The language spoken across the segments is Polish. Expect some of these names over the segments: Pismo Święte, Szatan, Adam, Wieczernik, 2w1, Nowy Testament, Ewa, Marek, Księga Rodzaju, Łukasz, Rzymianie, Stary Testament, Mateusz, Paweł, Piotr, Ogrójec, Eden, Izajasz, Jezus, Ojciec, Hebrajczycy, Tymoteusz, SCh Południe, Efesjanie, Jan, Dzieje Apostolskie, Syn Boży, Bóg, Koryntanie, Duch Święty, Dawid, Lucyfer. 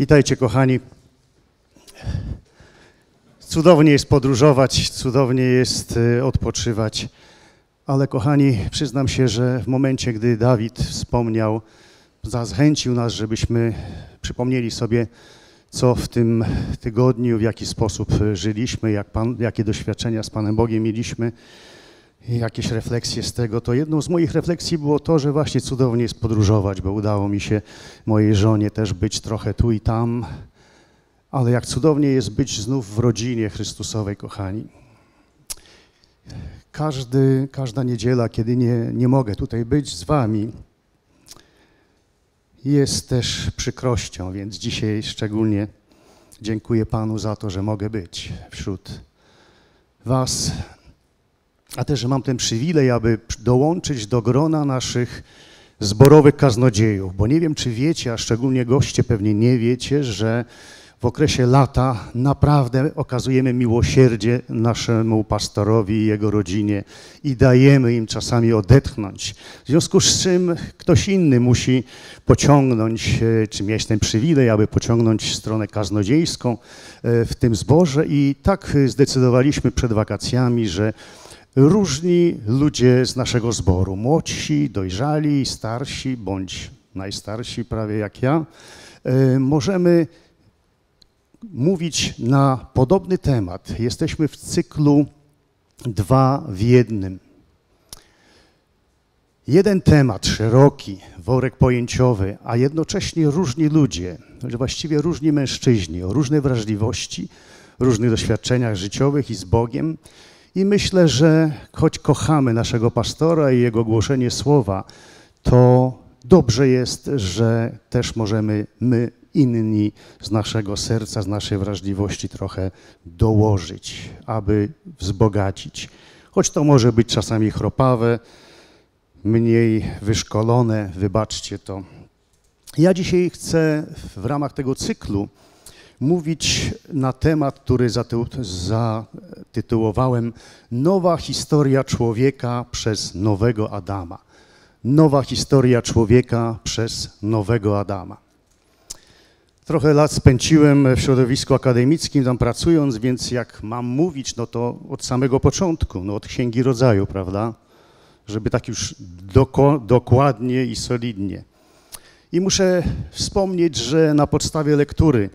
Witajcie, kochani. Cudownie jest podróżować, cudownie jest odpoczywać, ale kochani, przyznam się, że w momencie, gdy Dawid wspomniał, zachęcił nas, żebyśmy przypomnieli sobie, co w tym tygodniu, w jaki sposób żyliśmy, jakie doświadczenia z Panem Bogiem mieliśmy, jakieś refleksje z tego, to jedną z moich refleksji było to, że właśnie cudownie jest podróżować, bo udało mi się mojej żonie też być trochę tu i tam, ale jak cudownie jest być znów w rodzinie Chrystusowej, kochani. Każda niedziela, kiedy nie mogę tutaj być z wami, jest też przykrością, więc dzisiaj szczególnie dziękuję Panu za to, że mogę być wśród was, a też, że mam ten przywilej, aby dołączyć do grona naszych zborowych kaznodziejów, bo nie wiem, czy wiecie, a szczególnie goście pewnie nie wiecie, że w okresie lata naprawdę okazujemy miłosierdzie naszemu pastorowi i jego rodzinie i dajemy im czasami odetchnąć. W związku z czym ktoś inny musi pociągnąć, czy mieć ten przywilej, aby pociągnąć stronę kaznodziejską w tym zborze i tak zdecydowaliśmy przed wakacjami, że różni ludzie z naszego zboru, młodsi, dojrzali, starsi, bądź najstarsi prawie jak ja, możemy mówić na podobny temat. Jesteśmy w cyklu 2 w 1. Jeden temat szeroki, worek pojęciowy, a jednocześnie różni ludzie, właściwie różni mężczyźni, o różnej wrażliwości, różnych doświadczeniach życiowych i z Bogiem. I myślę, że choć kochamy naszego pastora i jego głoszenie słowa, to dobrze jest, że też możemy my inni z naszego serca, z naszej wrażliwości trochę dołożyć, aby wzbogacić. Choć to może być czasami chropawe, mniej wyszkolone, wybaczcie to. Ja dzisiaj chcę w ramach tego cyklu mówić na temat, który zatytułowałem Nowa historia człowieka przez nowego Adama. Nowa historia człowieka przez nowego Adama. Trochę lat spędziłem w środowisku akademickim, tam pracując, więc jak mam mówić, no to od samego początku, no od Księgi Rodzaju, prawda? Żeby tak już dokładnie i solidnie. I muszę wspomnieć, że na podstawie lektury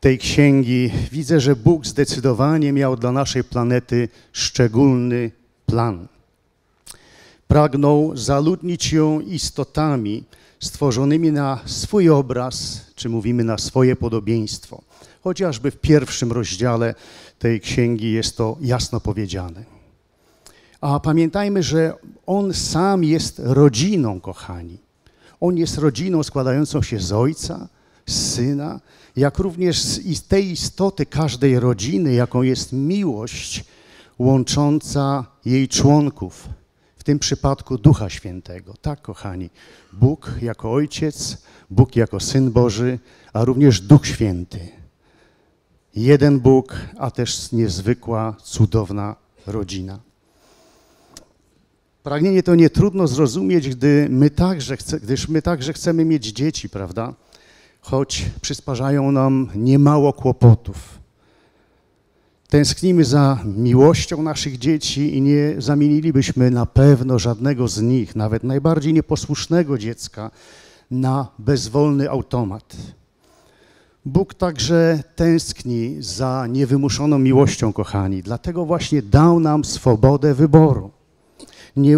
tej księgi widzę, że Bóg zdecydowanie miał dla naszej planety szczególny plan. Pragnął zaludnić ją istotami stworzonymi na swój obraz, czy mówimy na swoje podobieństwo. Chociażby w 1. rozdziale tej księgi jest to jasno powiedziane. A pamiętajmy, że On sam jest rodziną, kochani. On jest rodziną składającą się z Ojca, z Syna, jak również z tej istoty każdej rodziny, jaką jest miłość łącząca jej członków, w tym przypadku Ducha Świętego. Tak, kochani, Bóg jako Ojciec, Bóg jako Syn Boży, a również Duch Święty. Jeden Bóg, a też niezwykła, cudowna rodzina. Pragnienie to nie trudno zrozumieć, gdyż my także chcemy mieć dzieci, prawda? Choć przysparzają nam niemało kłopotów. Tęsknimy za miłością naszych dzieci i nie zamienilibyśmy na pewno żadnego z nich, nawet najbardziej nieposłusznego dziecka, na bezwolny automat. Bóg także tęskni za niewymuszoną miłością, kochani, dlatego właśnie dał nam swobodę wyboru. Nie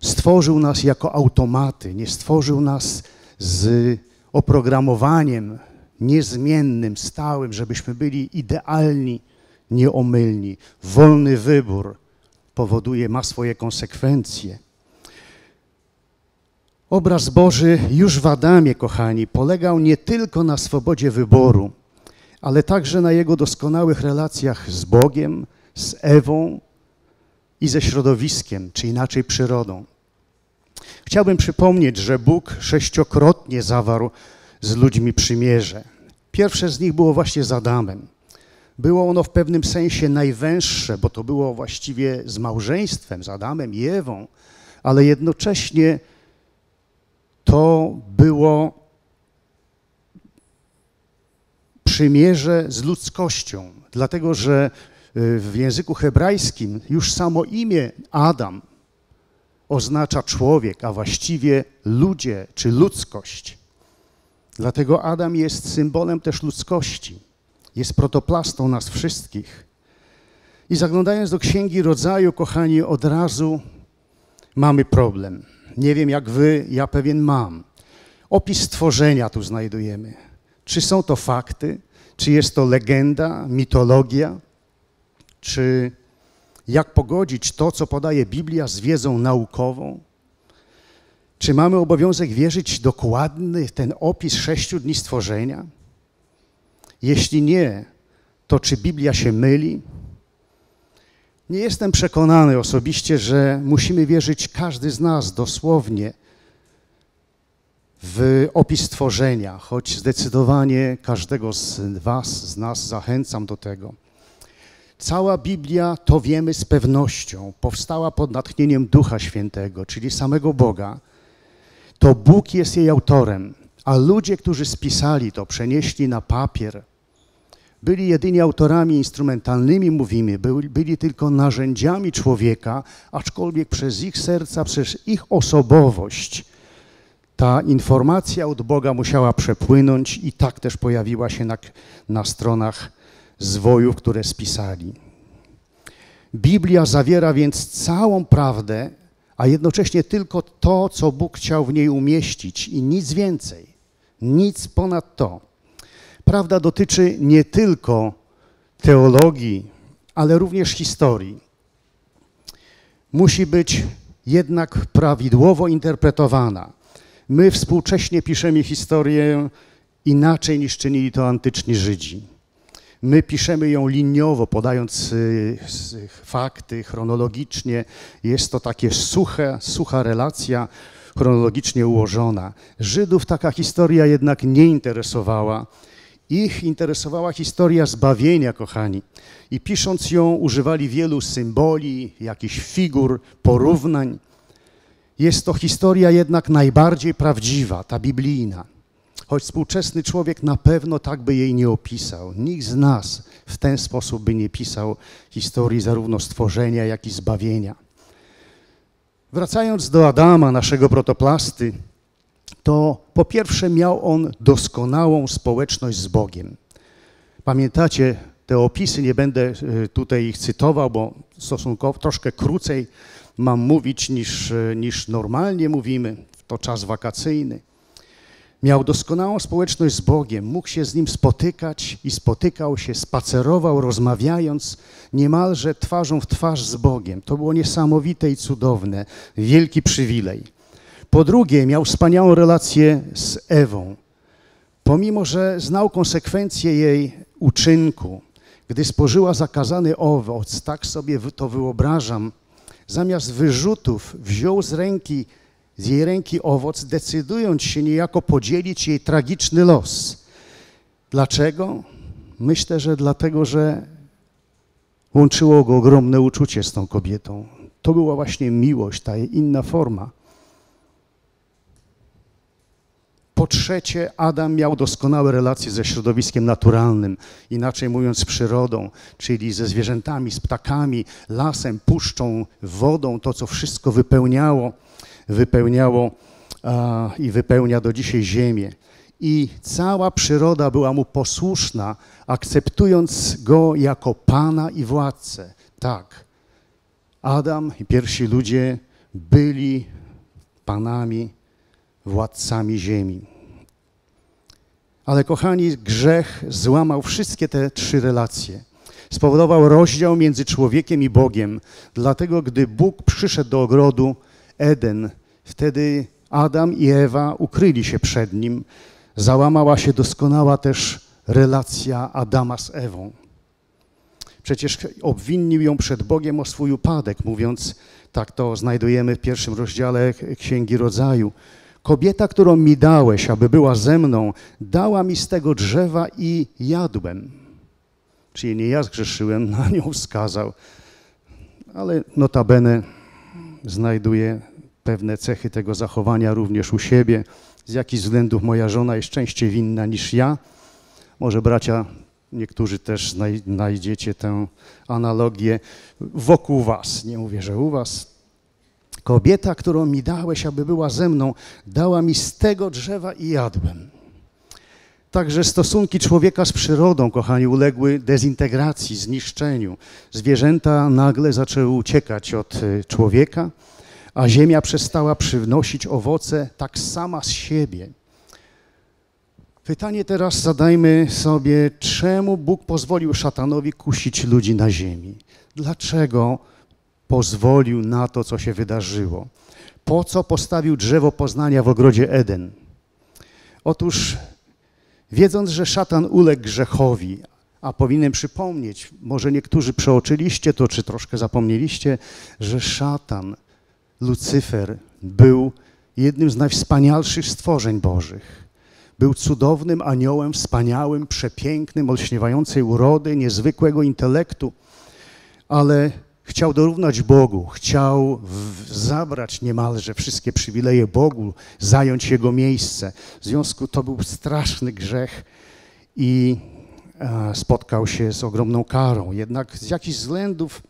stworzył nas jako automaty, nie stworzył nas z oprogramowaniem niezmiennym, stałym, żebyśmy byli idealni, nieomylni. Wolny wybór powoduje, ma swoje konsekwencje. Obraz Boży już w Adamie, kochani, polegał nie tylko na swobodzie wyboru, ale także na jego doskonałych relacjach z Bogiem, z Ewą i ze środowiskiem, czy inaczej przyrodą. Chciałbym przypomnieć, że Bóg 6-krotnie zawarł z ludźmi przymierze. Pierwsze z nich było właśnie z Adamem. Było ono w pewnym sensie najwęższe, bo to było właściwie z małżeństwem, z Adamem i Ewą, ale jednocześnie to było przymierze z ludzkością, dlatego że w języku hebrajskim już samo imię Adam oznacza człowiek, a właściwie ludzie czy ludzkość. Dlatego Adam jest symbolem też ludzkości, jest protoplastą nas wszystkich. I zaglądając do Księgi Rodzaju, kochani, od razu mamy problem. Nie wiem jak wy, ja pewien mam. Opis stworzenia tu znajdujemy. Czy są to fakty, czy jest to legenda, mitologia, czy jak pogodzić to, co podaje Biblia z wiedzą naukową? Czy mamy obowiązek wierzyć dokładny ten opis 6 dni stworzenia? Jeśli nie, to czy Biblia się myli? Nie jestem przekonany osobiście, że musimy wierzyć każdy z nas dosłownie w opis stworzenia, choć zdecydowanie każdego z was, z nas zachęcam do tego. Cała Biblia, to wiemy z pewnością, powstała pod natchnieniem Ducha Świętego, czyli samego Boga. To Bóg jest jej autorem, a ludzie, którzy spisali to, przenieśli na papier, byli jedynie autorami instrumentalnymi, mówimy, byli tylko narzędziami człowieka, aczkolwiek przez ich serca, przez ich osobowość ta informacja od Boga musiała przepłynąć i tak też pojawiła się na stronach zwojów, które spisali. Biblia zawiera więc całą prawdę, a jednocześnie tylko to, co Bóg chciał w niej umieścić i nic więcej, nic ponad to. Prawda dotyczy nie tylko teologii, ale również historii. Musi być jednak prawidłowo interpretowana. My współcześnie piszemy historię inaczej niż czynili to antyczni Żydzi. My piszemy ją liniowo, podając fakty chronologicznie. Jest to takie sucha relacja chronologicznie ułożona. Żydów taka historia jednak nie interesowała. Ich interesowała historia zbawienia, kochani. I pisząc ją używali wielu symboli, jakichś figur, porównań. Jest to historia jednak najbardziej prawdziwa, ta biblijna. Choć współczesny człowiek na pewno tak by jej nie opisał. Nikt z nas w ten sposób by nie pisał historii zarówno stworzenia, jak i zbawienia. Wracając do Adama, naszego protoplasty, to po pierwsze miał on doskonałą społeczność z Bogiem. Pamiętacie te opisy, nie będę tutaj ich cytował, bo stosunkowo troszkę krócej mam mówić niż normalnie mówimy, to czas wakacyjny. Miał doskonałą społeczność z Bogiem, mógł się z Nim spotykać i spotykał się, spacerował, rozmawiając niemalże twarzą w twarz z Bogiem. To było niesamowite i cudowne, wielki przywilej. Po drugie, miał wspaniałą relację z Ewą. Pomimo że znał konsekwencje jej uczynku, gdy spożyła zakazany owoc, tak sobie to wyobrażam, zamiast wyrzutów wziął z jej ręki owoc, decydując się niejako podzielić jej tragiczny los. Dlaczego? Myślę, że dlatego, że łączyło go ogromne uczucie z tą kobietą. To była właśnie miłość, ta jej inna forma. Po trzecie, Adam miał doskonałe relacje ze środowiskiem naturalnym, inaczej mówiąc z przyrodą, czyli ze zwierzętami, z ptakami, lasem, puszczą, wodą, to co wszystko wypełniało i wypełnia do dzisiaj ziemię. I cała przyroda była mu posłuszna, akceptując go jako Pana i władcę. Tak, Adam i pierwsi ludzie byli panami, władcami ziemi. Ale kochani, grzech złamał wszystkie te 3 relacje. Spowodował rozdział między człowiekiem i Bogiem. Dlatego, gdy Bóg przyszedł do ogrodu Eden, wtedy Adam i Ewa ukryli się przed nim. Załamała się doskonała też relacja Adama z Ewą. Przecież obwinił ją przed Bogiem o swój upadek, mówiąc, tak to znajdujemy w 1 rozdziale Księgi Rodzaju. Kobieta, którą mi dałeś, aby była ze mną, dała mi z tego drzewa i jadłem. Czyli nie ja zgrzeszyłem, na nią wskazał. Ale notabene znajduję pewne cechy tego zachowania również u siebie. Z jakich względów moja żona jest częściej winna niż ja, Może bracia, niektórzy też znajdziecie tę analogię wokół was. Nie mówię, że u was. Kobieta, którą mi dałeś, aby była ze mną, dała mi z tego drzewa i jadłem. Także stosunki człowieka z przyrodą, kochani, uległy dezintegracji, zniszczeniu. Zwierzęta nagle zaczęły uciekać od człowieka, a ziemia przestała przynosić owoce tak sama z siebie. Pytanie teraz zadajmy sobie, czemu Bóg pozwolił szatanowi kusić ludzi na ziemi? Dlaczego pozwolił na to, co się wydarzyło? Po co postawił drzewo poznania w ogrodzie Eden? Otóż wiedząc, że szatan uległ grzechowi, a powinienem przypomnieć, może niektórzy przeoczyliście to, czy troszkę zapomnieliście, że szatan, Lucyfer, był jednym z najwspanialszych stworzeń bożych. Był cudownym aniołem, wspaniałym, przepięknym, olśniewającej urody, niezwykłego intelektu, ale chciał dorównać Bogu, chciał zabrać niemalże wszystkie przywileje Bogu, zająć Jego miejsce. W związku to był straszny grzech i spotkał się z ogromną karą. Jednak z jakichś względów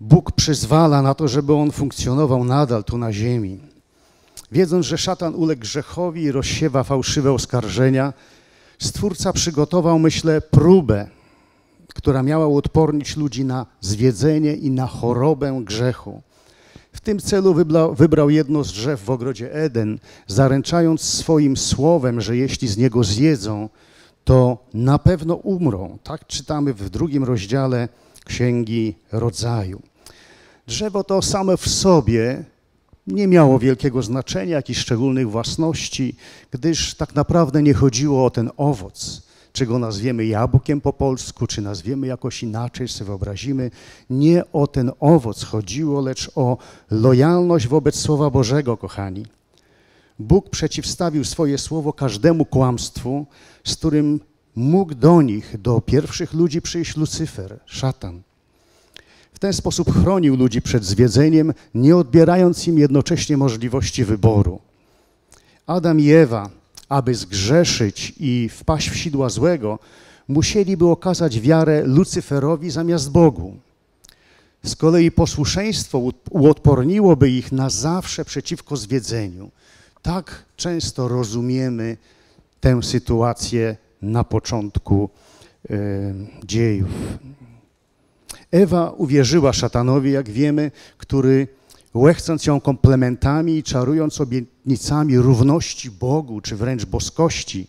Bóg przyzwala na to, żeby on funkcjonował nadal tu na ziemi. Wiedząc, że szatan uległ grzechowi i rozsiewa fałszywe oskarżenia, Stwórca przygotował, myślę, próbę, która miała uodpornić ludzi na zwiedzenie i na chorobę grzechu. W tym celu wybrał jedno z drzew w ogrodzie Eden, zaręczając swoim słowem, że jeśli z niego zjedzą, to na pewno umrą. Tak czytamy w 2 rozdziale Księgi Rodzaju. Drzewo to samo w sobie nie miało wielkiego znaczenia, jakichś szczególnych własności, gdyż tak naprawdę nie chodziło o ten owoc. Czy go nazwiemy jabłkiem po polsku, czy nazwiemy jakoś inaczej, sobie wyobrazimy. Nie o ten owoc chodziło, lecz o lojalność wobec Słowa Bożego, kochani. Bóg przeciwstawił swoje słowo każdemu kłamstwu, z którym mógł do nich, do pierwszych ludzi przyjść Lucyfer, szatan. W ten sposób chronił ludzi przed zwiedzeniem, nie odbierając im jednocześnie możliwości wyboru. Adam i Ewa, aby zgrzeszyć i wpaść w sidła złego, musieliby okazać wiarę Lucyferowi zamiast Bogu. Z kolei posłuszeństwo uodporniłoby ich na zawsze przeciwko zwiedzeniu. Tak często rozumiemy tę sytuację na początku dziejów. Ewa uwierzyła szatanowi, jak wiemy, który łechcąc ją komplementami i czarując obietnicami równości Bogu, czy wręcz boskości,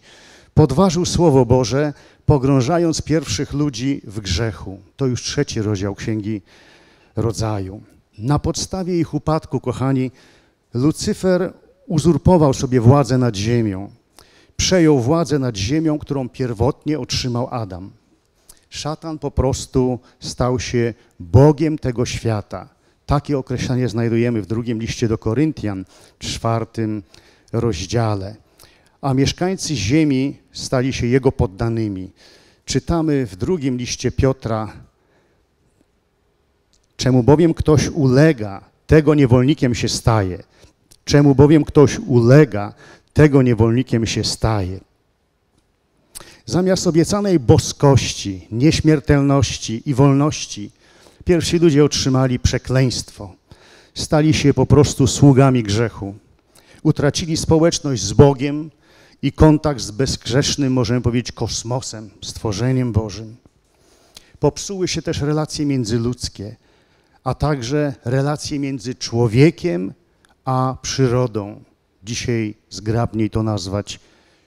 podważył Słowo Boże, pogrążając pierwszych ludzi w grzechu. To już 3 rozdział Księgi Rodzaju. Na podstawie ich upadku, kochani, Lucyfer uzurpował sobie władzę nad ziemią. Przejął władzę nad ziemią, którą pierwotnie otrzymał Adam. Szatan po prostu stał się Bogiem tego świata. Takie określenie znajdujemy w 2 liście do Koryntian, 4 rozdziale. A mieszkańcy ziemi stali się jego poddanymi. Czytamy w 2 liście Piotra, czemu bowiem ktoś ulega, tego niewolnikiem się staje. Czemu bowiem ktoś ulega, tego niewolnikiem się staje. Zamiast obiecanej boskości, nieśmiertelności i wolności, pierwsi ludzie otrzymali przekleństwo. Stali się po prostu sługami grzechu. Utracili społeczność z Bogiem i kontakt z bezgrzesznym, możemy powiedzieć, kosmosem, stworzeniem Bożym. Popsuły się też relacje międzyludzkie, a także relacje między człowiekiem a przyrodą. Dzisiaj zgrabniej to nazwać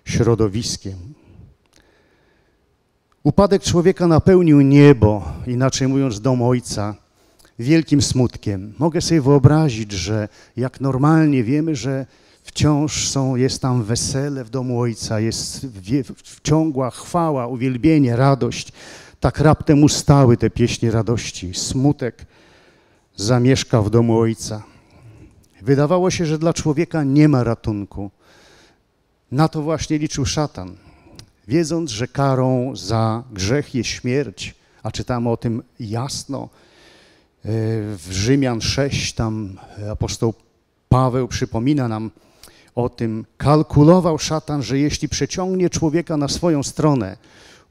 środowiskiem. Upadek człowieka napełnił niebo, inaczej mówiąc dom Ojca, wielkim smutkiem. Mogę sobie wyobrazić, że jak normalnie wiemy, że wciąż jest tam wesele w domu Ojca, jest ciągła chwała, uwielbienie, radość. Tak raptem ustały te pieśni radości. Smutek zamieszka w domu Ojca. Wydawało się, że dla człowieka nie ma ratunku. Na to właśnie liczył szatan. Wiedząc, że karą za grzech jest śmierć, a czytamy o tym jasno w Rzymian 6, tam apostoł Paweł przypomina nam o tym kalkulował szatan, że jeśli przeciągnie człowieka na swoją stronę,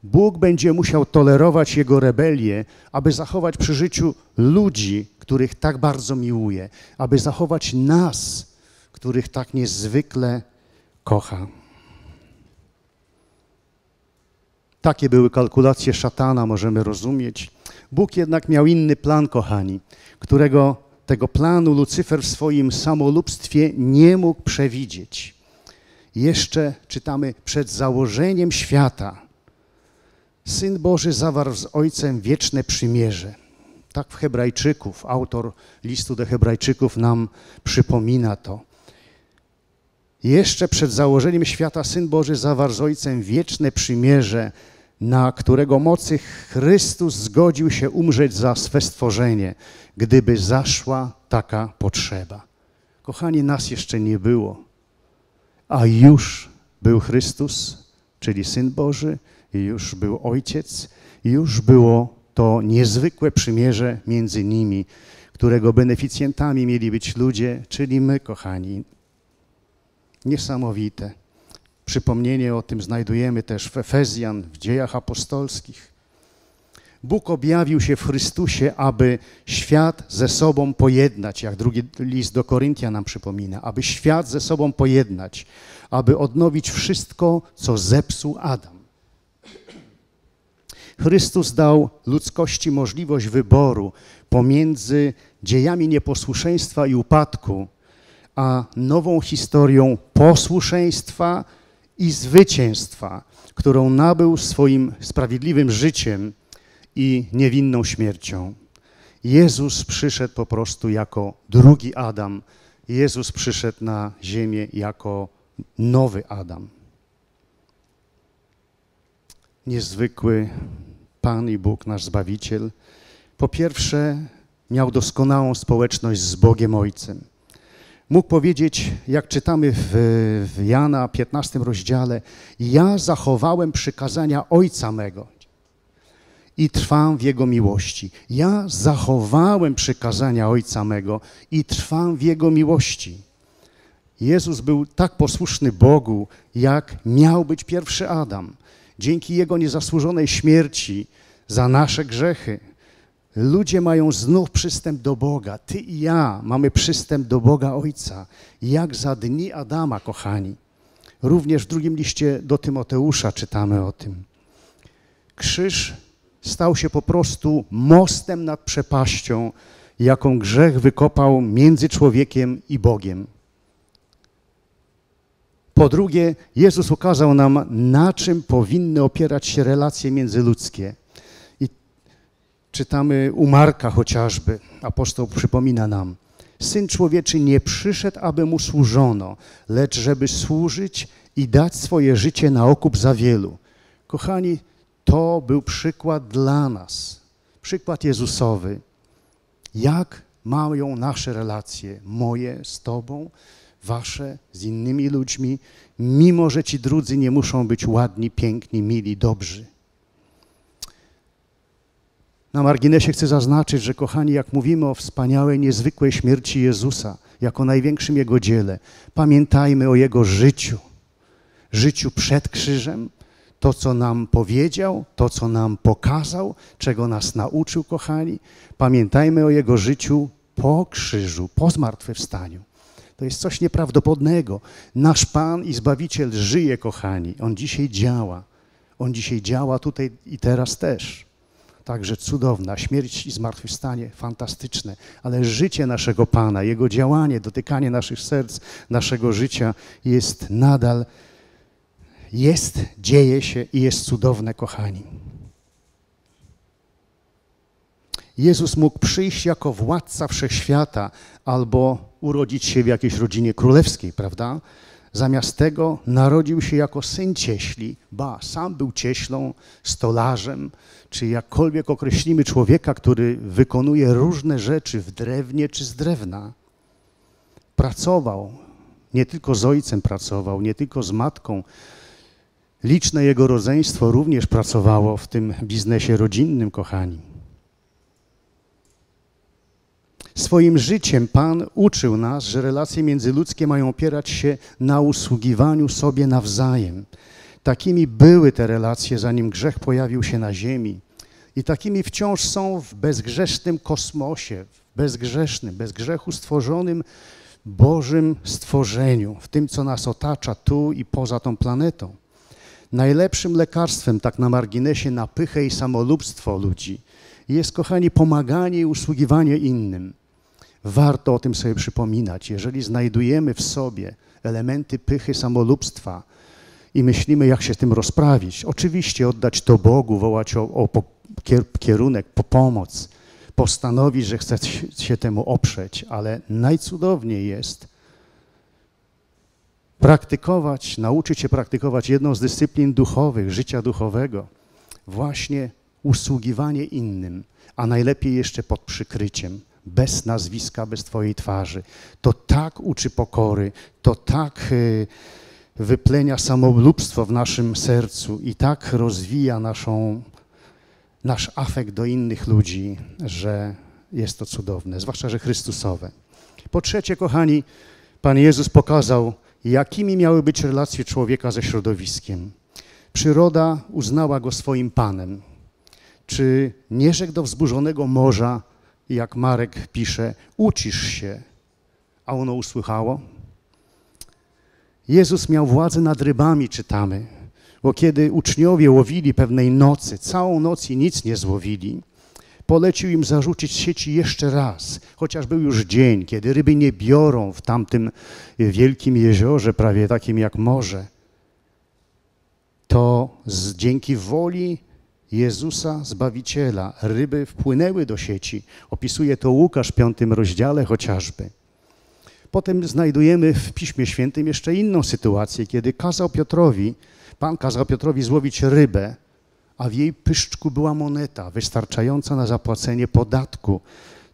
Bóg będzie musiał tolerować jego rebelię, aby zachować przy życiu ludzi, których tak bardzo miłuje, aby zachować nas, których tak niezwykle kocha. Takie były kalkulacje szatana, możemy rozumieć. Bóg jednak miał inny plan, kochani, którego tego planu Lucyfer w swoim samolubstwie nie mógł przewidzieć. Jeszcze czytamy, przed założeniem świata Syn Boży zawarł z Ojcem wieczne przymierze. Tak w Hebrajczyków, autor listu do Hebrajczyków nam przypomina to. Jeszcze przed założeniem świata Syn Boży zawarł z Ojcem wieczne przymierze, na którego mocy Chrystus zgodził się umrzeć za swe stworzenie, gdyby zaszła taka potrzeba. Kochani, nas jeszcze nie było, a już był Chrystus, czyli Syn Boży, już był Ojciec, już było to niezwykłe przymierze między nimi, którego beneficjentami mieli być ludzie, czyli my, kochani. Niesamowite. Przypomnienie o tym znajdujemy też w Efezjan, w Dziejach Apostolskich. Bóg objawił się w Chrystusie, aby świat ze sobą pojednać, jak drugi list do Koryntian nam przypomina, aby świat ze sobą pojednać, aby odnowić wszystko, co zepsuł Adam. Chrystus dał ludzkości możliwość wyboru pomiędzy dziejami nieposłuszeństwa i upadku, a nową historią posłuszeństwa i zwycięstwa, którą nabył swoim sprawiedliwym życiem i niewinną śmiercią. Jezus przyszedł po prostu jako drugi Adam. Jezus przyszedł na ziemię jako nowy Adam. Niezwykły Pan i Bóg, nasz Zbawiciel, po pierwsze miał doskonałą społeczność z Bogiem Ojcem. Mógł powiedzieć, jak czytamy w Jana 15 rozdziale, ja zachowałem przykazania Ojca mego i trwam w Jego miłości. Ja zachowałem przykazania Ojca mego i trwam w Jego miłości. Jezus był tak posłuszny Bogu, jak miał być pierwszy Adam. Dzięki Jego niezasłużonej śmierci za nasze grzechy ludzie mają znów przystęp do Boga. Ty i ja mamy przystęp do Boga Ojca, jak za dni Adama, kochani. Również w drugim liście do Tymoteusza czytamy o tym. Krzyż stał się po prostu mostem nad przepaścią, jaką grzech wykopał między człowiekiem i Bogiem. Po drugie, Jezus ukazał nam, na czym powinny opierać się relacje międzyludzkie. Czytamy u Marka chociażby, apostoł przypomina nam, Syn Człowieczy nie przyszedł, aby Mu służono, lecz żeby służyć i dać swoje życie na okup za wielu. Kochani, to był przykład dla nas, przykład Jezusowy, jak mają nasze relacje, moje z Tobą, wasze z innymi ludźmi, mimo że ci drudzy nie muszą być ładni, piękni, mili, dobrzy. Na marginesie chcę zaznaczyć, że kochani, jak mówimy o wspaniałej, niezwykłej śmierci Jezusa, jako największym Jego dziele, pamiętajmy o Jego życiu, życiu przed krzyżem, to, co nam powiedział, to, co nam pokazał, czego nas nauczył, kochani. Pamiętajmy o Jego życiu po krzyżu, po zmartwychwstaniu. To jest coś nieprawdopodobnego. Nasz Pan i Zbawiciel żyje, kochani. On dzisiaj działa. On dzisiaj działa tutaj i teraz też. Także cudowna śmierć i zmartwychwstanie, fantastyczne, ale życie naszego Pana, Jego działanie, dotykanie naszych serc, naszego życia jest nadal, dzieje się i jest cudowne, kochani. Jezus mógł przyjść jako władca wszechświata albo urodzić się w jakiejś rodzinie królewskiej, prawda? Zamiast tego narodził się jako syn cieśli, ba, sam był cieślą, stolarzem, czy jakkolwiek określimy człowieka, który wykonuje różne rzeczy w drewnie czy z drewna. Pracował, nie tylko z ojcem pracował, nie tylko z matką. Liczne jego rodzeństwo również pracowało w tym biznesie rodzinnym, kochani. Swoim życiem Pan uczył nas, że relacje międzyludzkie mają opierać się na usługiwaniu sobie nawzajem. Takimi były te relacje, zanim grzech pojawił się na ziemi. I takimi wciąż są w bezgrzesznym kosmosie, w bezgrzesznym, bez grzechu stworzonym Bożym stworzeniu, w tym, co nas otacza tu i poza tą planetą. Najlepszym lekarstwem, tak na marginesie, na pychę i samolubstwo ludzi jest, kochani, pomaganie i usługiwanie innym. Warto o tym sobie przypominać. Jeżeli znajdujemy w sobie elementy pychy, samolubstwa i myślimy, jak się z tym rozprawić, oczywiście oddać to Bogu, wołać o kierunek, po pomoc, postanowić, że chce się temu oprzeć, ale najcudowniej jest praktykować, nauczyć się praktykować jedną z dyscyplin duchowych, życia duchowego, właśnie usługiwanie innym, a najlepiej jeszcze pod przykryciem, bez nazwiska, bez Twojej twarzy. To tak uczy pokory, to tak wyplenia samolubstwo w naszym sercu i tak rozwija nasz afekt do innych ludzi, że jest to cudowne, zwłaszcza, że Chrystusowe. Po trzecie, kochani, Pan Jezus pokazał, jakimi miały być relacje człowieka ze środowiskiem. Przyroda uznała go swoim Panem. Czy nie rzekł do wzburzonego morza, jak Marek pisze, ucisz się, a ono usłyszało? Jezus miał władzę nad rybami, czytamy, bo kiedy uczniowie łowili pewnej nocy, całą noc i nic nie złowili, polecił im zarzucić sieci jeszcze raz, chociaż był już dzień, kiedy ryby nie biorą w tamtym wielkim jeziorze, prawie takim jak morze. To dzięki woli Jezusa Zbawiciela ryby wpłynęły do sieci. Opisuje to Łukasz w 5 rozdziale chociażby. Potem znajdujemy w Piśmie Świętym jeszcze inną sytuację, kiedy Pan kazał Piotrowi złowić rybę, a w jej pyszczku była moneta wystarczająca na zapłacenie podatku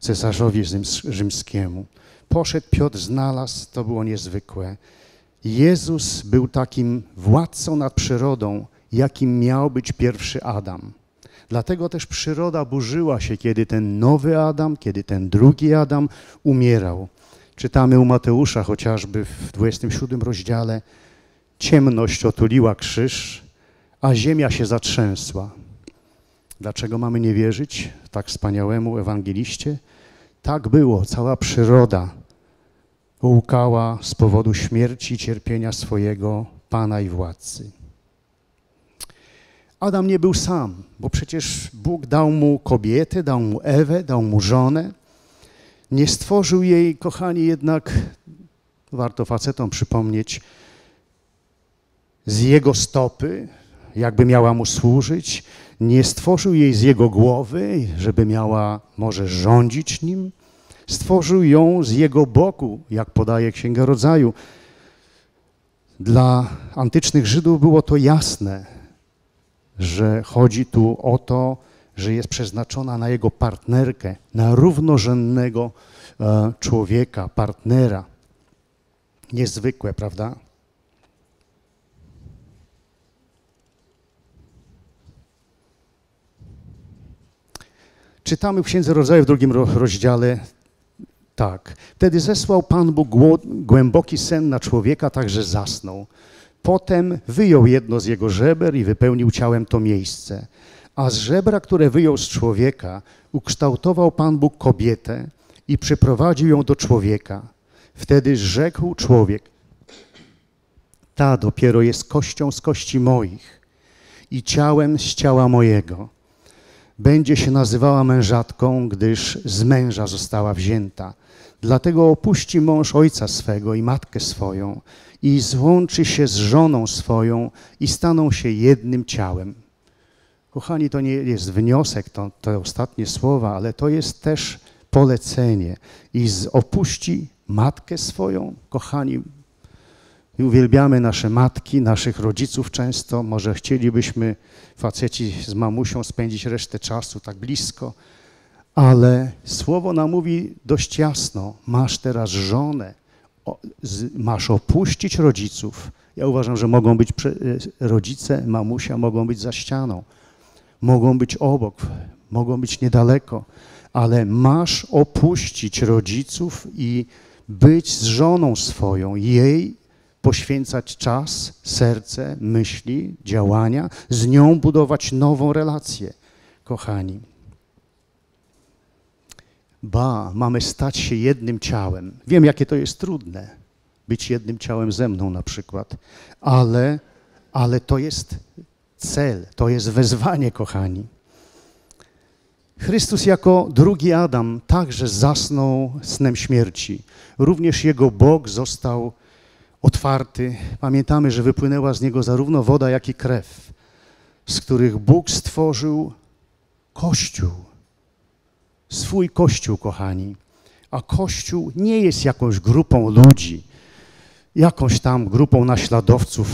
cesarzowi rzymskiemu. Poszedł Piotr, znalazł, to było niezwykłe. Jezus był takim władcą nad przyrodą, jakim miał być pierwszy Adam. Dlatego też przyroda burzyła się, kiedy ten nowy Adam, kiedy ten drugi Adam umierał. Czytamy u Mateusza chociażby w 27 rozdziale, ciemność otuliła krzyż, a ziemia się zatrzęsła. Dlaczego mamy nie wierzyć tak wspaniałemu ewangeliście? Tak było, cała przyroda łkała z powodu śmierci i cierpienia swojego Pana i władcy. Adam nie był sam, bo przecież Bóg dał mu kobietę, dał mu Ewę, dał mu żonę. Nie stworzył jej, kochani, jednak, warto facetom przypomnieć, z jego stopy, jakby miała mu służyć, nie stworzył jej z jego głowy, żeby miała może rządzić nim, stworzył ją z jego boku, jak podaje Księga Rodzaju. Dla antycznych Żydów było to jasne, że chodzi tu o to, że jest przeznaczona na jego partnerkę, na równorzędnego człowieka, partnera. Niezwykłe, prawda? Czytamy w Księdze Rodzaju w 2 rozdziale tak. Wtedy zesłał Pan Bóg głęboki sen na człowieka, tak że zasnął. Potem wyjął jedno z jego żeber i wypełnił ciałem to miejsce. A z żebra, które wyjął z człowieka, ukształtował Pan Bóg kobietę i przyprowadził ją do człowieka. Wtedy rzekł człowiek, ta dopiero jest kością z kości moich i ciałem z ciała mojego. Będzie się nazywała mężatką, gdyż z męża została wzięta. Dlatego opuści mąż ojca swego i matkę swoją i złączy się z żoną swoją i staną się jednym ciałem. Kochani, to nie jest wniosek, to ostatnie słowa, ale to jest też polecenie. I opuści matkę swoją, kochani, uwielbiamy nasze matki, naszych rodziców często, może chcielibyśmy, faceci z mamusią, spędzić resztę czasu tak blisko, ale słowo nam mówi dość jasno, masz teraz żonę, masz opuścić rodziców. Ja uważam, że mogą być rodzice, mamusia, mogą być za ścianą, mogą być obok, mogą być niedaleko, ale masz opuścić rodziców i być z żoną swoją, jej poświęcać czas, serce, myśli, działania, z nią budować nową relację, kochani. Ba, mamy stać się jednym ciałem. Wiem, jakie to jest trudne, być jednym ciałem ze mną na przykład, ale to jest cel, to jest wezwanie, kochani. Chrystus jako drugi Adam także zasnął snem śmierci. Również jego Bóg został otwarty. Pamiętamy, że wypłynęła z niego zarówno woda, jak i krew, z których Bóg stworzył Kościół. Swój Kościół, kochani. A Kościół nie jest jakąś grupą ludzi, jakąś tam grupą naśladowców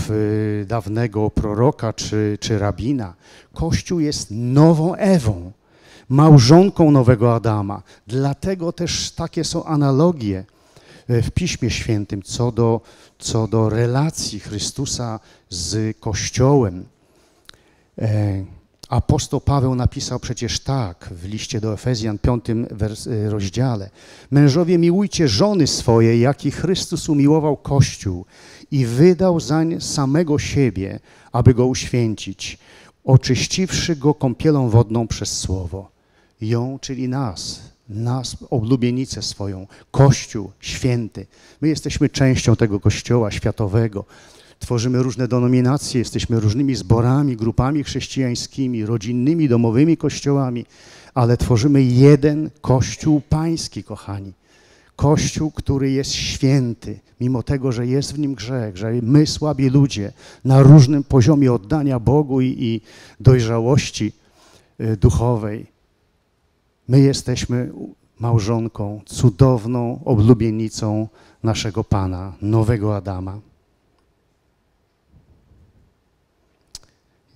dawnego proroka czy rabina. Kościół jest nową Ewą, małżonką nowego Adama. Dlatego też takie są analogie w Piśmie Świętym co do relacji Chrystusa z Kościołem. Apostoł Paweł napisał przecież tak w liście do Efezjan, 5 rozdziale. Mężowie, miłujcie żony swoje, jak i Chrystus umiłował Kościół i wydał zań samego siebie, aby go uświęcić, oczyściwszy go kąpielą wodną przez słowo. Ją, czyli nas, oblubienicę swoją, Kościół święty. My jesteśmy częścią tego Kościoła światowego. Tworzymy różne denominacje, jesteśmy różnymi zborami, grupami chrześcijańskimi, rodzinnymi, domowymi kościołami, ale tworzymy jeden Kościół pański, kochani. Kościół, który jest święty, mimo tego, że jest w nim grzech, że my, słabi ludzie, na różnym poziomie oddania Bogu i dojrzałości duchowej, my jesteśmy małżonką, cudowną oblubienicą naszego Pana, nowego Adama.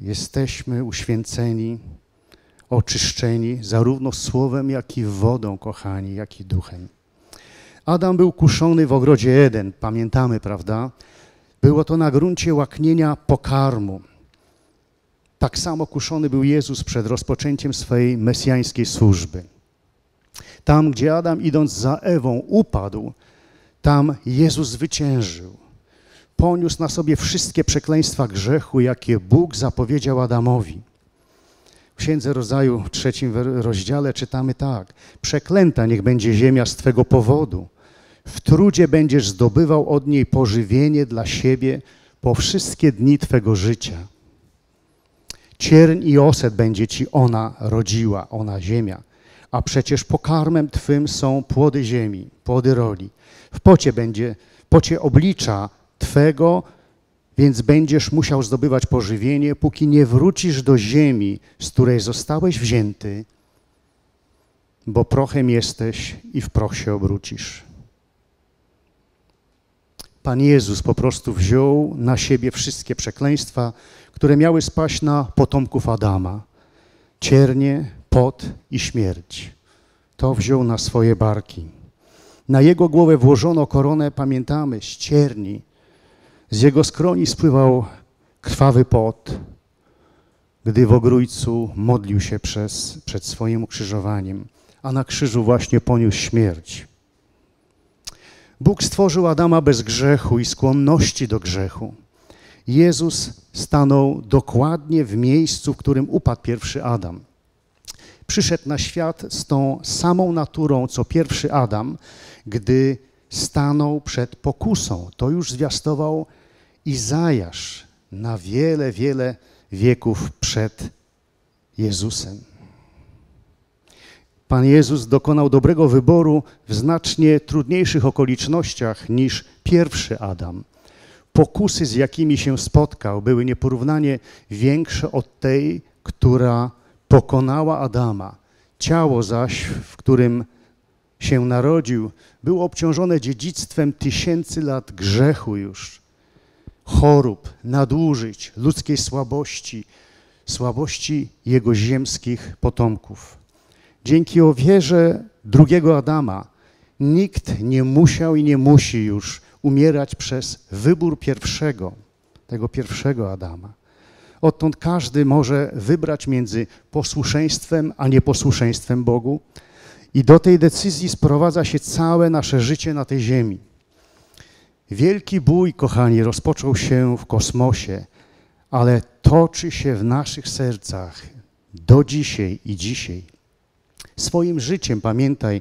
Jesteśmy uświęceni, oczyszczeni zarówno słowem, jak i wodą, kochani, jak i duchem. Adam był kuszony w ogrodzie Eden, pamiętamy, prawda? Było to na gruncie łaknienia pokarmu. Tak samo kuszony był Jezus przed rozpoczęciem swej mesjańskiej służby. Tam, gdzie Adam, idąc za Ewą, upadł, tam Jezus zwyciężył. Poniósł na sobie wszystkie przekleństwa grzechu, jakie Bóg zapowiedział Adamowi. W Księdze Rodzaju, 3 rozdziale, czytamy tak. Przeklęta niech będzie ziemia z Twego powodu. W trudzie będziesz zdobywał od niej pożywienie dla siebie po wszystkie dni Twego życia. Cierń i oset będzie Ci ona rodziła, ona ziemia. A przecież pokarmem Twym są płody ziemi, płody roli. W pocie oblicza Twego, więc będziesz musiał zdobywać pożywienie, póki nie wrócisz do ziemi, z której zostałeś wzięty, bo prochem jesteś i w proch się obrócisz. Pan Jezus po prostu wziął na siebie wszystkie przekleństwa, które miały spaść na potomków Adama. Ciernie, pot i śmierć. To wziął na swoje barki. Na jego głowę włożono koronę, pamiętamy, z cierni. Z jego skroni spływał krwawy pot, gdy w ogrójcu modlił się przed swoim ukrzyżowaniem, a na krzyżu właśnie poniósł śmierć. Bóg stworzył Adama bez grzechu i skłonności do grzechu. Jezus stanął dokładnie w miejscu, w którym upadł pierwszy Adam. Przyszedł na świat z tą samą naturą, co pierwszy Adam, gdy stanął przed pokusą. To już zwiastował Izajasz na wiele, wiele wieków przed Jezusem. Pan Jezus dokonał dobrego wyboru w znacznie trudniejszych okolicznościach niż pierwszy Adam. Pokusy, z jakimi się spotkał, były nieporównanie większe od tej, która pokonała Adama. Ciało zaś, w którym się narodził, było obciążone dziedzictwem tysięcy lat grzechu już, chorób, nadużyć, ludzkiej słabości, słabości jego ziemskich potomków. Dzięki ofierze drugiego Adama nikt nie musiał i nie musi już umierać przez wybór tego pierwszego Adama. Odtąd każdy może wybrać między posłuszeństwem a nieposłuszeństwem Bogu I do tej decyzji sprowadza się całe nasze życie na tej ziemi. Wielki bój, kochani, rozpoczął się w kosmosie, ale toczy się w naszych sercach do dzisiaj i dzisiaj. Swoim życiem, pamiętaj,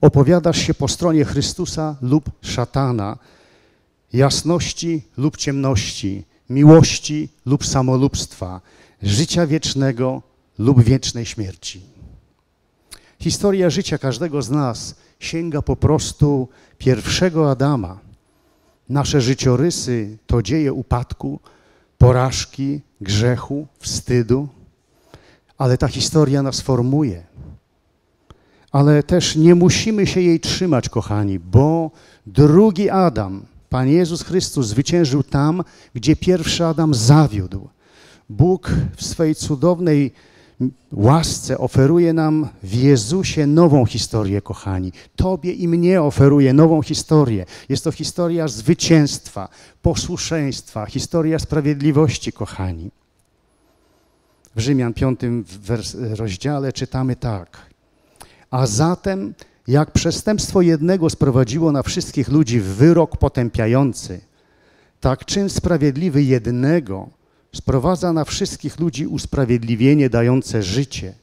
opowiadasz się po stronie Chrystusa lub szatana, jasności lub ciemności, miłości lub samolubstwa, życia wiecznego lub wiecznej śmierci. Historia życia każdego z nas sięga po prostu pierwszego Adama. Nasze życiorysy to dzieje upadku, porażki, grzechu, wstydu, ale ta historia nas formuje. Ale też nie musimy się jej trzymać, kochani, bo drugi Adam, Pan Jezus Chrystus, zwyciężył tam, gdzie pierwszy Adam zawiódł. Bóg w swej cudownej łasce oferuje nam w Jezusie nową historię, kochani. Tobie i mnie oferuje nową historię. Jest to historia zwycięstwa, posłuszeństwa, historia sprawiedliwości, kochani. W Rzymian 5 rozdziale czytamy tak. A zatem, jak przestępstwo jednego sprowadziło na wszystkich ludzi wyrok potępiający, tak czyn sprawiedliwy jednego sprowadza na wszystkich ludzi usprawiedliwienie dające życie.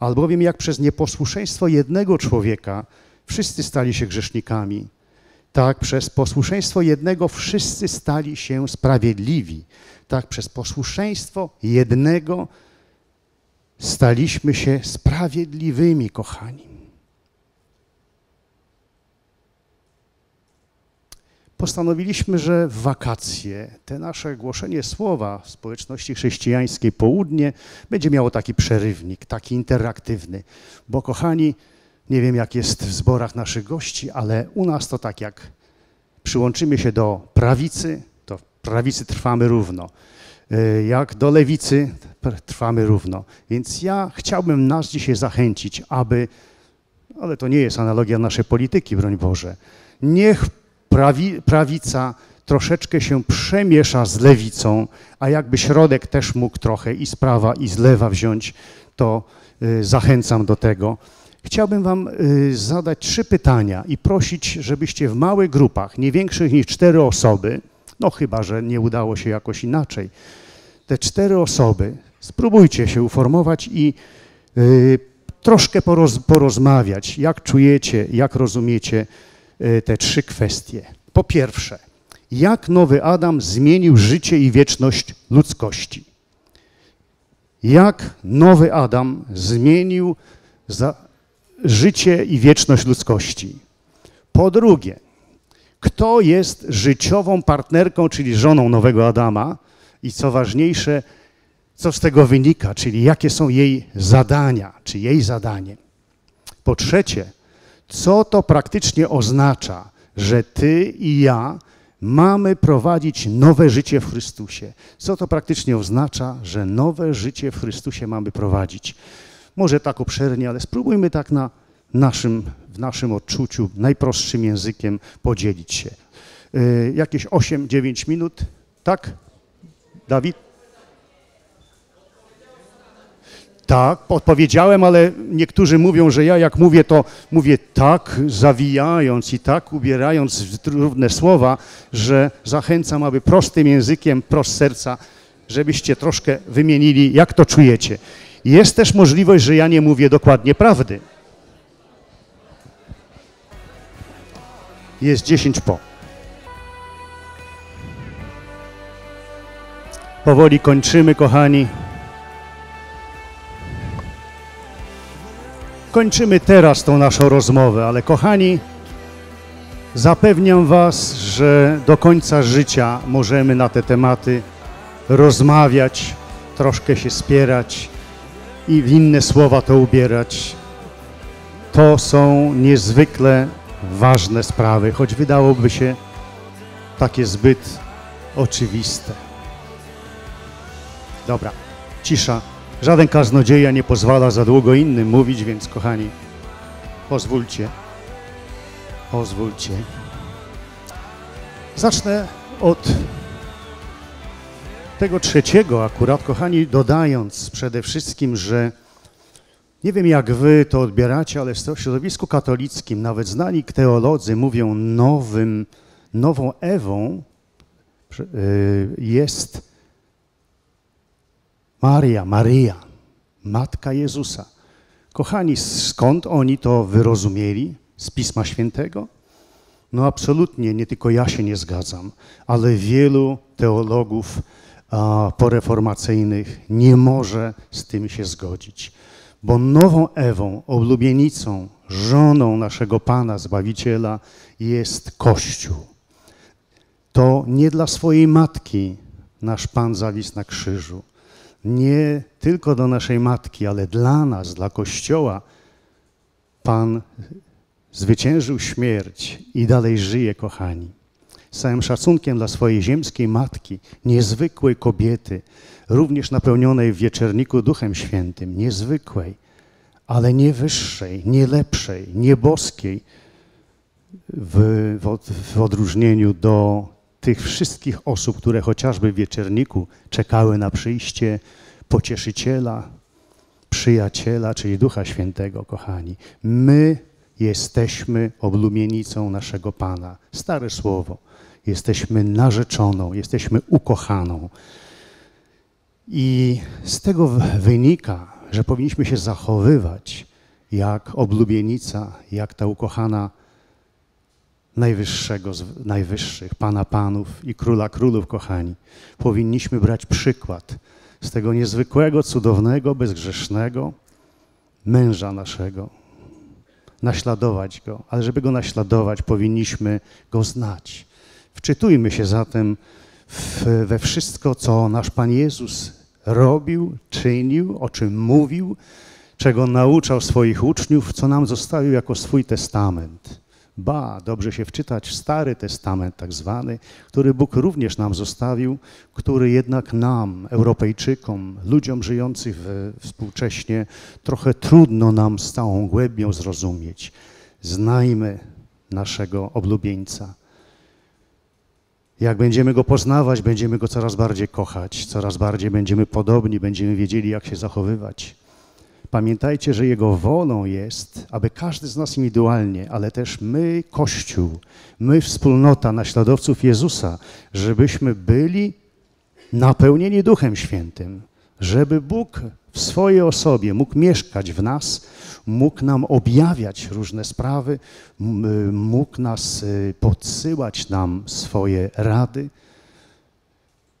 Albowiem jak przez nieposłuszeństwo jednego człowieka wszyscy stali się grzesznikami, tak przez posłuszeństwo jednego wszyscy stali się sprawiedliwi. Tak przez posłuszeństwo jednego staliśmy się sprawiedliwymi, kochani. Postanowiliśmy, że w wakacje te nasze głoszenie słowa w społeczności chrześcijańskiej Południe będzie miało taki przerywnik, taki interaktywny. Bo, kochani, nie wiem jak jest w zborach naszych gości, ale u nas to tak jak przyłączymy się do prawicy, to prawicy trwamy równo. Jak do lewicy trwamy równo. Więc ja chciałbym nas dzisiaj zachęcić, aby, ale to nie jest analogia naszej polityki, broń Boże, niech prawica troszeczkę się przemiesza z lewicą, a jakby środek też mógł trochę i z prawa, i z lewa wziąć, to zachęcam do tego. Chciałbym wam zadać 3 pytania i prosić, żebyście w małych grupach, nie większych niż 4 osoby, no chyba, że nie udało się jakoś inaczej, te 4 osoby spróbujcie się uformować i troszkę porozmawiać, jak czujecie, jak rozumiecie te 3 kwestie. Po pierwsze, jak nowy Adam zmienił życie i wieczność ludzkości? Jak nowy Adam zmienił życie i wieczność ludzkości? Po drugie, kto jest życiową partnerką, czyli żoną nowego Adama i co ważniejsze, co z tego wynika, czyli jakie są jej zadania, czy jej zadanie. Po trzecie, co to praktycznie oznacza, że ty i ja mamy prowadzić nowe życie w Chrystusie? Co to praktycznie oznacza, że nowe życie w Chrystusie mamy prowadzić? Może tak obszernie, ale spróbujmy tak na w naszym odczuciu najprostszym językiem podzielić się. Jakieś 8-9 minut, tak? Dawid? Tak, odpowiedziałem, ale niektórzy mówią, że ja jak mówię, to mówię tak zawijając i tak ubierając w trudne słowa, że zachęcam, aby prostym językiem, prost serca, żebyście troszkę wymienili, jak to czujecie. Jest też możliwość, że ja nie mówię dokładnie prawdy. Jest 10 po. Powoli kończymy, kochani. Kończymy teraz tą naszą rozmowę, ale kochani, zapewniam was, że do końca życia możemy na te tematy rozmawiać, troszkę się spierać i w inne słowa to ubierać. To są niezwykle ważne sprawy, choć wydałoby się takie zbyt oczywiste. Dobra, cisza. Żaden kaznodzieja nie pozwala za długo innym mówić, więc kochani, pozwólcie, pozwólcie. Zacznę od tego 3. akurat, kochani, dodając przede wszystkim, że Nie wiem, jak wy to odbieracie, ale w środowisku katolickim nawet znani teolodzy mówią, nową Ewą jest Maria, Matka Jezusa. Kochani, skąd oni to wyrozumieli? Z Pisma Świętego? No absolutnie, nie tylko ja się nie zgadzam, ale wielu teologów poreformacyjnych nie może z tym się zgodzić. Bo nową Ewą, oblubienicą, żoną naszego Pana Zbawiciela jest Kościół. To nie dla swojej matki nasz Pan zawisł na krzyżu. Nie tylko do naszej matki, ale dla nas, dla Kościoła Pan zwyciężył śmierć i dalej żyje, kochani. Z całym szacunkiem dla swojej ziemskiej matki, niezwykłej kobiety, również napełnionej w Wieczerniku Duchem Świętym, niezwykłej, ale nie wyższej, nie lepszej, nie boskiej w odróżnieniu do tych wszystkich osób, które chociażby w Wieczerniku czekały na przyjście Pocieszyciela, Przyjaciela, czyli Ducha Świętego, kochani. My jesteśmy oblubienicą naszego Pana. Stare słowo. Jesteśmy narzeczoną, jesteśmy ukochaną. I z tego wynika, że powinniśmy się zachowywać jak oblubienica, jak ta ukochana najwyższego z najwyższych, Pana Panów i Króla Królów, kochani. Powinniśmy brać przykład z tego niezwykłego, cudownego, bezgrzesznego męża naszego. Naśladować go, ale żeby go naśladować, powinniśmy go znać. Wczytujmy się zatem we wszystko, co nasz Pan Jezus robił, czynił, o czym mówił, czego nauczał swoich uczniów, co nam zostawił jako swój testament. Ba, dobrze się wczytać w Stary Testament tak zwany, który Bóg również nam zostawił, który jednak nam, Europejczykom, ludziom żyjącym współcześnie, trochę trudno nam z całą głębią zrozumieć. Znajmy naszego oblubieńca. Jak będziemy go poznawać, będziemy go coraz bardziej kochać, coraz bardziej będziemy podobni, będziemy wiedzieli, jak się zachowywać. Pamiętajcie, że Jego wolą jest, aby każdy z nas indywidualnie, ale też my, Kościół, my, wspólnota naśladowców Jezusa, żebyśmy byli napełnieni Duchem Świętym, żeby Bóg w swojej osobie mógł mieszkać w nas, mógł nam objawiać różne sprawy, mógł nas podsyłać nam swoje rady,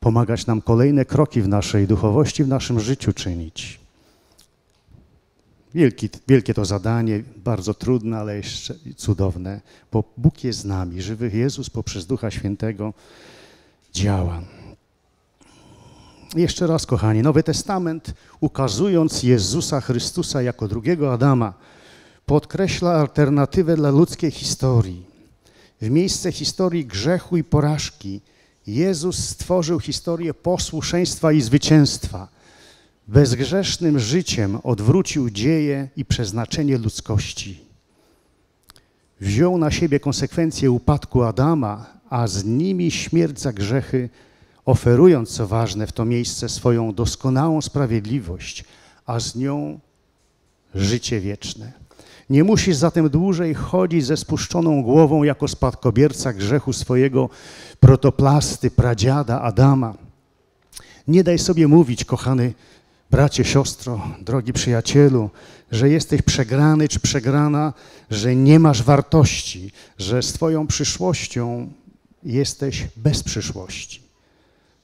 pomagać nam kolejne kroki w naszej duchowości, w naszym życiu czynić. Wielkie to zadanie, bardzo trudne, ale jeszcze cudowne, bo Bóg jest z nami. Żywy Jezus poprzez Ducha Świętego działa. Jeszcze raz, kochani, Nowy Testament, ukazując Jezusa Chrystusa jako drugiego Adama, podkreśla alternatywę dla ludzkiej historii. W miejsce historii grzechu i porażki Jezus stworzył historię posłuszeństwa i zwycięstwa. Bezgrzesznym życiem odwrócił dzieje i przeznaczenie ludzkości. Wziął na siebie konsekwencje upadku Adama, a z nimi śmierć za grzechy, oferując, co ważne, w to miejsce swoją doskonałą sprawiedliwość, a z nią życie wieczne. Nie musisz zatem dłużej chodzić ze spuszczoną głową jako spadkobierca grzechu swojego protoplasty, pradziada Adama. Nie daj sobie mówić, kochany bracie, siostro, drogi przyjacielu, że jesteś przegrany czy przegrana, że nie masz wartości, że z twoją przyszłością jesteś bez przyszłości.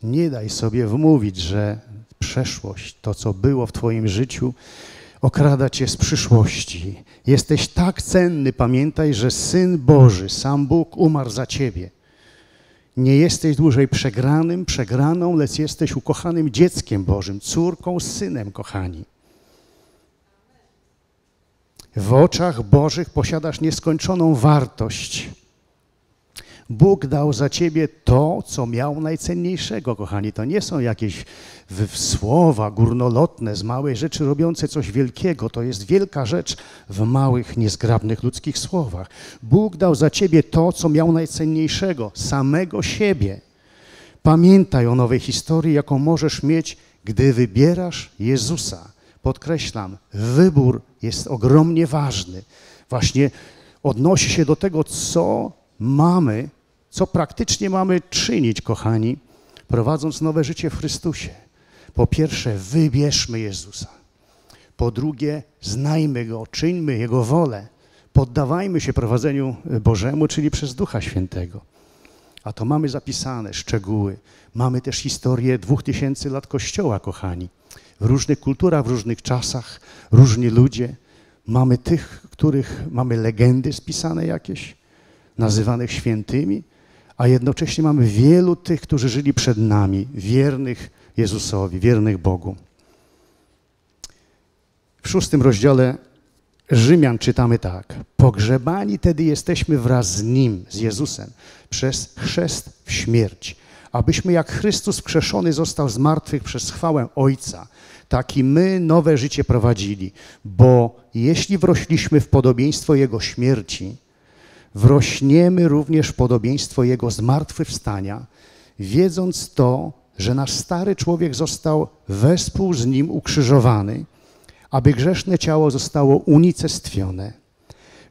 Nie daj sobie wmówić, że przeszłość, to co było w twoim życiu, okrada cię z przyszłości. Jesteś tak cenny, pamiętaj, że Syn Boży, sam Bóg umarł za ciebie. Nie jesteś dłużej przegranym, przegraną, lecz jesteś ukochanym dzieckiem Bożym, córką, synem, kochani. W oczach Bożych posiadasz nieskończoną wartość. Bóg dał za ciebie to, co miał najcenniejszego, kochani. To nie są jakieś słowa górnolotne z małej rzeczy robiące coś wielkiego. To jest wielka rzecz w małych, niezgrabnych ludzkich słowach. Bóg dał za ciebie to, co miał najcenniejszego, samego siebie. Pamiętaj o nowej historii, jaką możesz mieć, gdy wybierasz Jezusa. Podkreślam, wybór jest ogromnie ważny. Właśnie odnosi się do tego, co mamy, co praktycznie mamy czynić, kochani, prowadząc nowe życie w Chrystusie. Po pierwsze, wybierzmy Jezusa. Po drugie, znajmy Go, czyńmy Jego wolę. Poddawajmy się prowadzeniu Bożemu, czyli przez Ducha Świętego. A to mamy zapisane szczegóły. Mamy też historię 2000 lat Kościoła, kochani. W różnych kulturach, w różnych czasach, różni ludzie. Mamy tych, których mamy legendy spisane jakieś, nazywanych świętymi, a jednocześnie mamy wielu tych, którzy żyli przed nami, wiernych Jezusowi, wiernych Bogu. W 6 rozdziale Rzymian czytamy tak. Pogrzebani tedy jesteśmy wraz z Nim, z Jezusem, przez chrzest w śmierć, abyśmy jak Chrystus wskrzeszony został z martwych przez chwałę Ojca, tak i my nowe życie prowadzili, bo jeśli wrośliśmy w podobieństwo Jego śmierci, wrośniemy również w podobieństwo Jego zmartwychwstania, wiedząc to, że nasz stary człowiek został wespół z Nim ukrzyżowany, aby grzeszne ciało zostało unicestwione,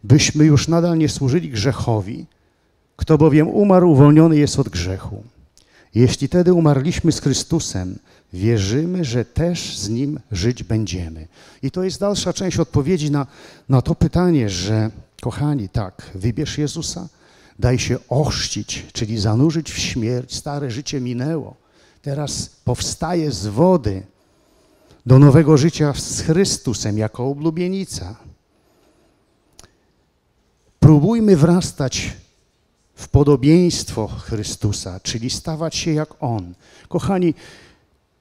byśmy już nadal nie służyli grzechowi, kto bowiem umarł, uwolniony jest od grzechu. Jeśli tedy umarliśmy z Chrystusem, wierzymy, że też z Nim żyć będziemy. I to jest dalsza część odpowiedzi na to pytanie, że kochani, tak, wybierz Jezusa, daj się ochrzcić, czyli zanurzyć w śmierć, stare życie minęło. Teraz powstaje z wody do nowego życia z Chrystusem jako oblubienica. Próbujmy wrastać w podobieństwo Chrystusa, czyli stawać się jak On. Kochani,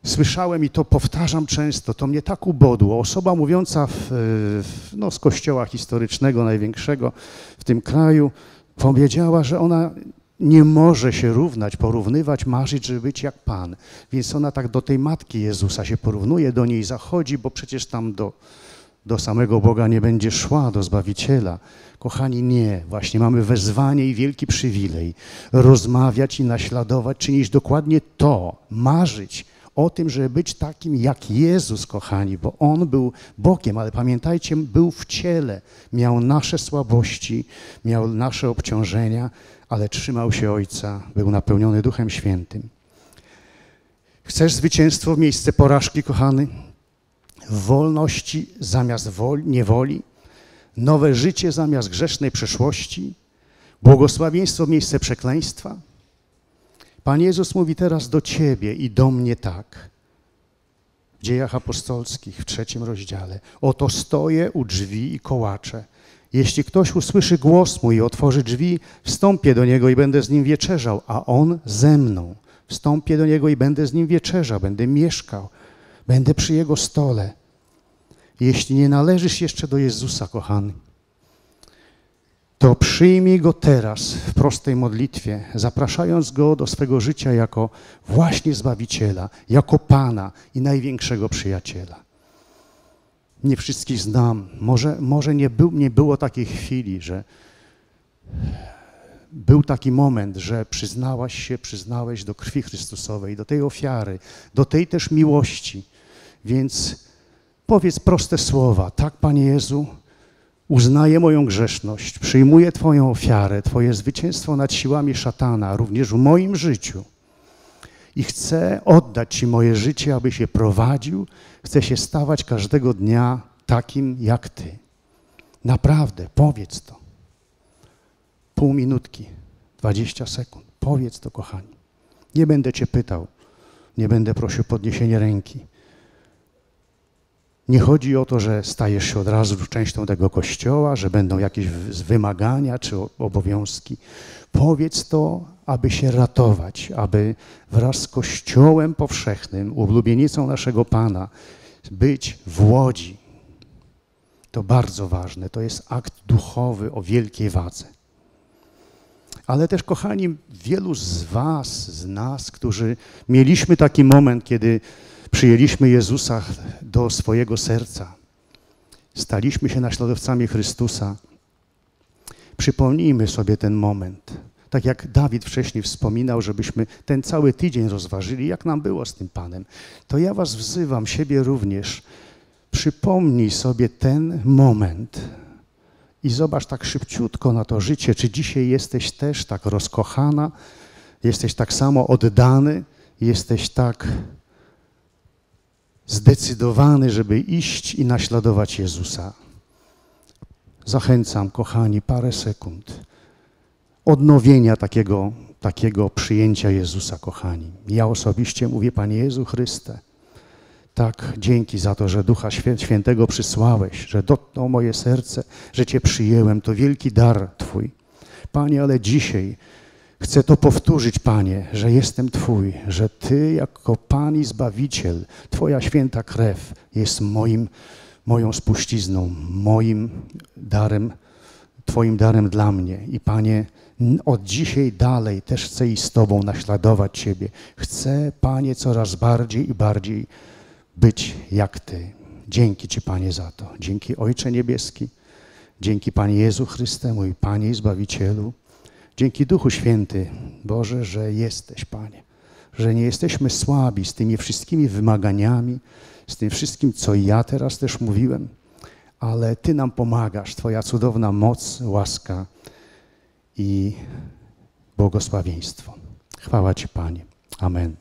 słyszałem i to powtarzam często, to mnie tak ubodło. Osoba mówiąca z kościoła historycznego największego w tym kraju powiedziała, że ona nie może się równać, porównywać, marzyć, żeby być jak Pan. Więc ona tak do tej Matki Jezusa się porównuje, do niej zachodzi, bo przecież tam do samego Boga nie będzie szła, do Zbawiciela. Kochani, nie. Właśnie mamy wezwanie i wielki przywilej rozmawiać i naśladować, czynić dokładnie to, marzyć o tym, żeby być takim jak Jezus, kochani, bo On był Bogiem, ale pamiętajcie, był w ciele, miał nasze słabości, miał nasze obciążenia, ale trzymał się Ojca, był napełniony Duchem Świętym. Chcesz zwycięstwo w miejsce porażki, kochany? Wolności zamiast niewoli? Nowe życie zamiast grzesznej przeszłości? Błogosławieństwo w miejsce przekleństwa? Pan Jezus mówi teraz do ciebie i do mnie tak. W Dziejach Apostolskich w 3 rozdziale. Oto stoję u drzwi i kołaczę. Jeśli ktoś usłyszy głos mój i otworzy drzwi, wstąpię do niego i będę z nim wieczerzał, a on ze mną. Wstąpię do niego i będę z nim wieczerzał, będę mieszkał, będę przy jego stole. Jeśli nie należysz jeszcze do Jezusa, kochany, to przyjmij Go teraz w prostej modlitwie, zapraszając Go do swego życia jako właśnie Zbawiciela, jako Pana i największego przyjaciela. Nie wszystkich znam. Może nie było takiej chwili, że był taki moment, że przyznałeś do krwi Chrystusowej, do tej ofiary, do tej też miłości. Więc powiedz proste słowa. Tak, Panie Jezu, uznaję moją grzeszność, przyjmuję Twoją ofiarę, Twoje zwycięstwo nad siłami szatana, również w moim życiu. I chcę oddać Ci moje życie, aby się prowadził. Chcę się stawać każdego dnia takim jak Ty. Naprawdę, powiedz to. Pół minutki, 20 sekund. Powiedz to, kochani. Nie będę Cię pytał. Nie będę prosił o podniesienie ręki. Nie chodzi o to, że stajesz się od razu częścią tego Kościoła, że będą jakieś wymagania czy obowiązki. Powiedz to, aby się ratować, aby wraz z Kościołem powszechnym, ulubienicą naszego Pana, być w Łodzi. To bardzo ważne. To jest akt duchowy o wielkiej wadze. Ale też, kochani, wielu z was, z nas, którzy mieliśmy taki moment, kiedy przyjęliśmy Jezusa do swojego serca. Staliśmy się naśladowcami Chrystusa. Przypomnijmy sobie ten moment. Tak jak Dawid wcześniej wspominał, żebyśmy ten cały tydzień rozważyli, jak nam było z tym Panem. To ja was wzywam, siebie również. przypomnij sobie ten moment i zobacz tak szybciutko na to życie, czy dzisiaj jesteś też tak rozkochana, jesteś tak samo oddany, jesteś tak zdecydowany, żeby iść i naśladować Jezusa. Zachęcam, kochani, parę sekund odnowienia takiego przyjęcia Jezusa, kochani. Ja osobiście mówię, Panie Jezu Chryste, tak, dzięki za to, że Ducha Świętego przysłałeś, że dotknął moje serce, że Cię przyjęłem. To wielki dar Twój. Panie, ale dzisiaj chcę to powtórzyć, Panie, że jestem Twój, że Ty jako Pan i Zbawiciel, Twoja święta krew jest moją spuścizną, moim darem, Twoim darem dla mnie. I Panie, od dzisiaj dalej też chcę i z Tobą naśladować Ciebie. Chcę, Panie, coraz bardziej i bardziej być jak Ty. Dzięki Ci, Panie, za to. Dzięki, Ojcze Niebieski. Dzięki, Panie Jezu Chryste, mój Panie i Zbawicielu. Dzięki Duchu Święty, Boże, że jesteś, Panie. Że nie jesteśmy słabi z tymi wszystkimi wymaganiami, z tym wszystkim, co ja teraz też mówiłem, ale Ty nam pomagasz, Twoja cudowna moc, łaska i błogosławieństwo. Chwała Ci, Panie. Amen.